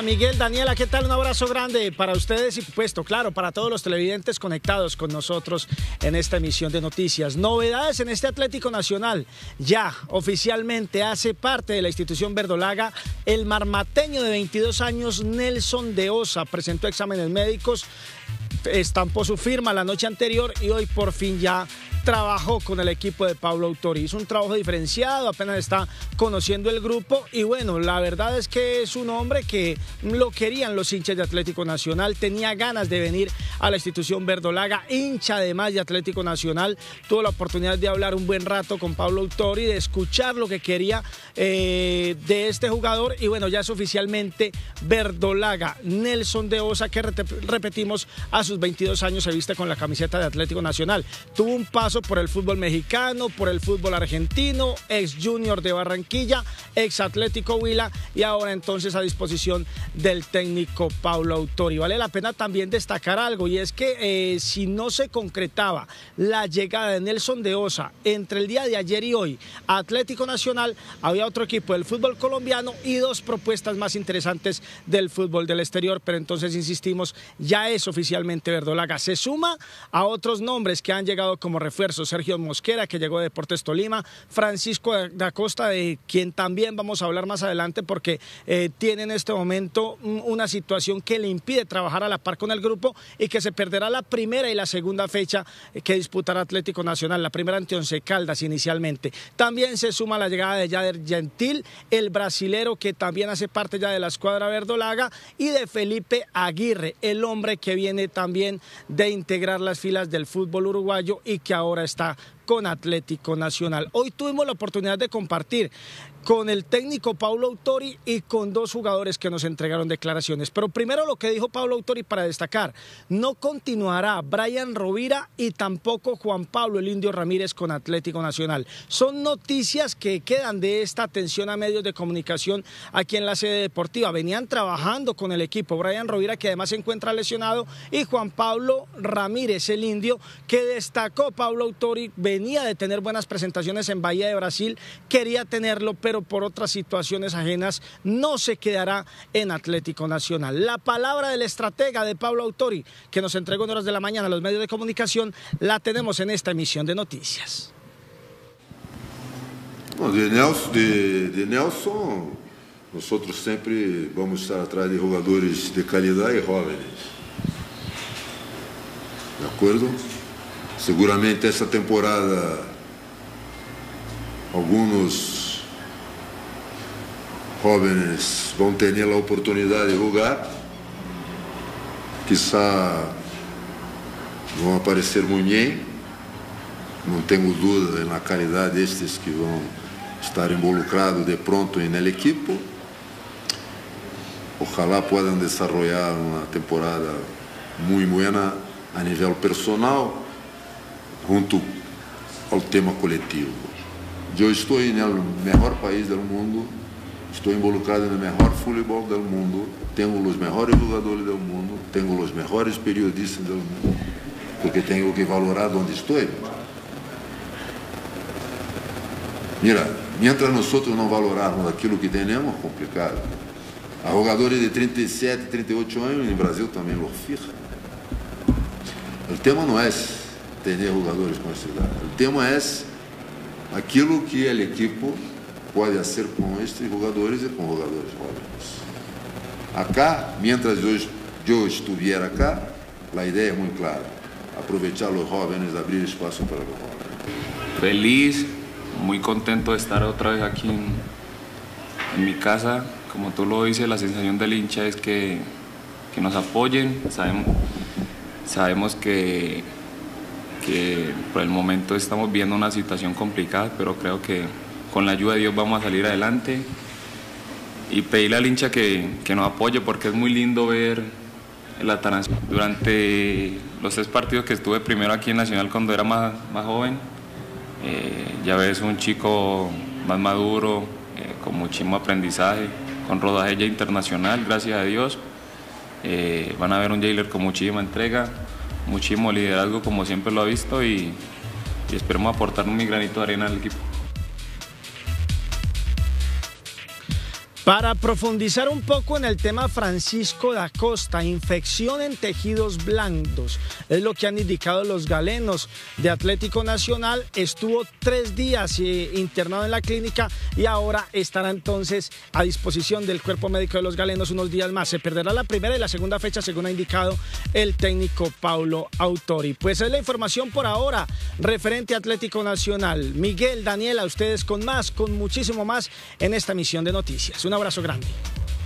Hola Miguel, Daniela, ¿qué tal? Un abrazo grande para ustedes y puesto, claro, para todos los televidentes conectados con nosotros en esta emisión de noticias. Novedades en este Atlético Nacional. Ya oficialmente hace parte de la institución verdolaga el marmateño de 22 años Nelson Deossa. Presentó exámenes médicos, estampó su firma la noche anterior y hoy por fin ya trabajó con el equipo de Paulo Autuori. Hizo un trabajo diferenciado, apenas está conociendo el grupo y bueno, la verdad es que es un hombre que lo querían los hinchas de Atlético Nacional, tenía ganas de venir a la institución verdolaga, hincha además de Atlético Nacional, tuvo la oportunidad de hablar un buen rato con Paulo Autuori, de escuchar lo que quería de este jugador y bueno, ya es oficialmente verdolaga. Nelson Deossa, que repetimos, a sus 22 años se viste con la camiseta de Atlético Nacional, tuvo un paso por el fútbol mexicano, por el fútbol argentino, ex Junior de Barranquilla, ex Atlético Huila y ahora entonces a disposición del técnico Paulo Autuori. Vale la pena también destacar algo y es que si no se concretaba la llegada de Nelson Deossa entre el día de ayer y hoy a Atlético Nacional, había otro equipo del fútbol colombiano y dos propuestas más interesantes del fútbol del exterior, pero entonces insistimos, ya es oficialmente verdolaga. Se suma a otros nombres que han llegado como referencia. Sergio Mosquera, que llegó de Deportes Tolima, Francisco da Costa, de quien también vamos a hablar más adelante porque tiene en este momento una situación que le impide trabajar a la par con el grupo y que se perderá la primera y la segunda fecha que disputará Atlético Nacional, la primera ante Once Caldas inicialmente. También se suma la llegada de Jéider Gentil, el brasilero que también hace parte ya de la escuadra verdolaga, y de Felipe Aguirre, el hombre que viene también de integrar las filas del fútbol uruguayo y que ahora está con Atlético Nacional. Hoy tuvimos la oportunidad de compartir con el técnico Paulo Autuori y con dos jugadores que nos entregaron declaraciones. Pero primero lo que dijo Paulo Autuori para destacar, no continuará Brian Rovira y tampoco Juan Pablo el Indio Ramírez con Atlético Nacional. Son noticias que quedan de esta atención a medios de comunicación aquí en la sede deportiva. Venían trabajando con el equipo, Brian Rovira, que además se encuentra lesionado, y Juan Pablo Ramírez el Indio, que destacó Paulo Autuori, venía de tener buenas presentaciones en Bahía de Brasil, quería tenerlo, pero por otras situaciones ajenas no se quedará en Atlético Nacional. La palabra del estratega de Paulo Autuori, que nos entregó en horas de la mañana a los medios de comunicación, la tenemos en esta emisión de noticias. Bueno, de Nelson, nosotros siempre vamos a estar atrás de jugadores de calidad y jóvenes. ¿De acuerdo? Seguramente esta temporada algunos jóvenes vão ter a oportunidade de jogar, quizá vão aparecer muito bem, não tenho dúvida na qualidade destes que vão estar involucrados de pronto na equipe. Ojalá possam desenvolver uma temporada muito boa a nível personal, junto ao tema coletivo. Eu estou no melhor país do mundo. Estou involucrado no melhor futebol do mundo, tenho os melhores jogadores do mundo, tenho os melhores periodistas do mundo, porque tenho que valorar onde estou. Mira, mientras nosotros não valorarmos aquilo que temos, é complicado. Há jogadores de 37, 38 anos no Brasil também lo fica. O tema não é ter jogadores com essa idade, o tema é aquilo que a equipe pode fazer com estes jogadores e com jogadores jovens. Acá, mientras eu estiver acá, a ideia é muito clara: aproveitar os jovens, abrir espaço para os jovens. Feliz, muito contento de estar outra vez aqui em minha casa. Como tu lo dices, a sensação do hincha é que nos apoiem. Sabemos que por el momento estamos viendo uma situação complicada, mas creo que con la ayuda de Dios vamos a salir adelante y pedirle al hincha que nos apoye, porque es muy lindo ver la transmisión. Durante los 3 partidos que estuve primero aquí en Nacional cuando era más joven, ya ves un chico más maduro, con muchísimo aprendizaje, con rodaje ya internacional, gracias a Dios. Van a ver un Jéider con muchísima entrega, muchísimo liderazgo como siempre lo ha visto y esperemos aportar mi granito de arena al equipo. Para profundizar un poco en el tema Francisco da Costa, infección en tejidos blandos, es lo que han indicado los galenos de Atlético Nacional. Estuvo 3 días internado en la clínica y ahora estará entonces a disposición del cuerpo médico de los galenos unos días más. Se perderá la primera y la segunda fecha, según ha indicado el técnico Paulo Autuori. Pues es la información por ahora referente a Atlético Nacional. Miguel, Daniel, a ustedes con más, con muchísimo más en esta emisión de noticias. Un abrazo grande.